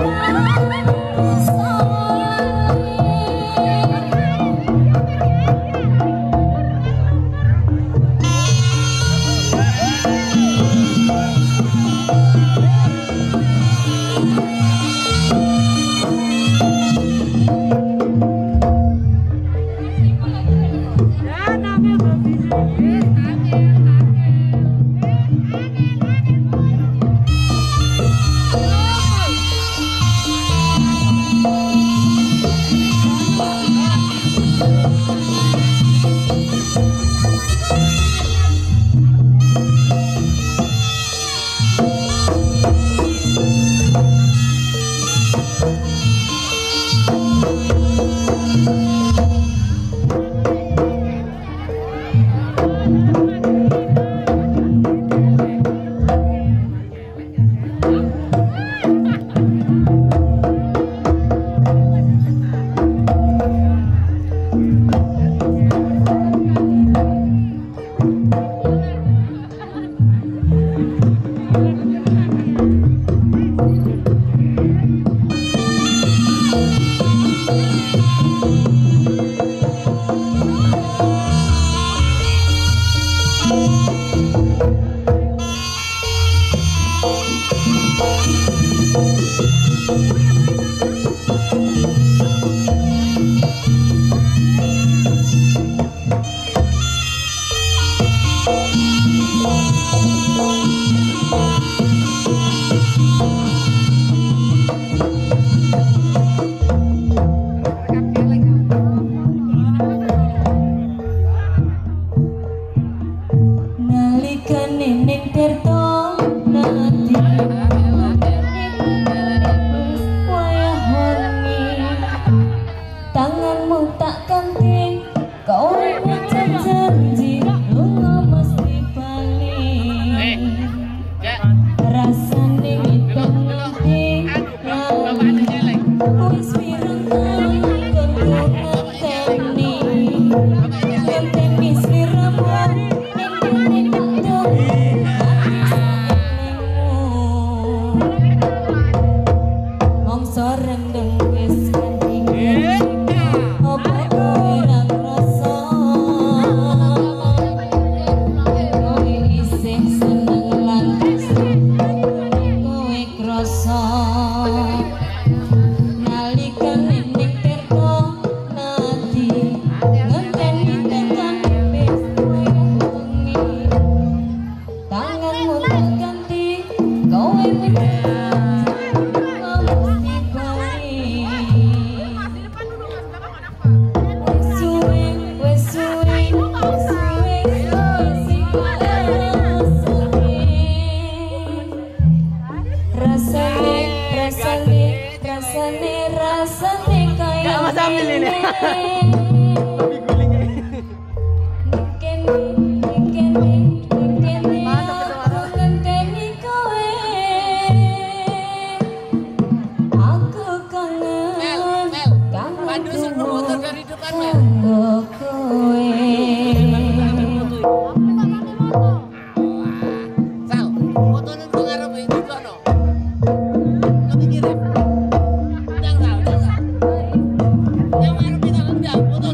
Yang baru kita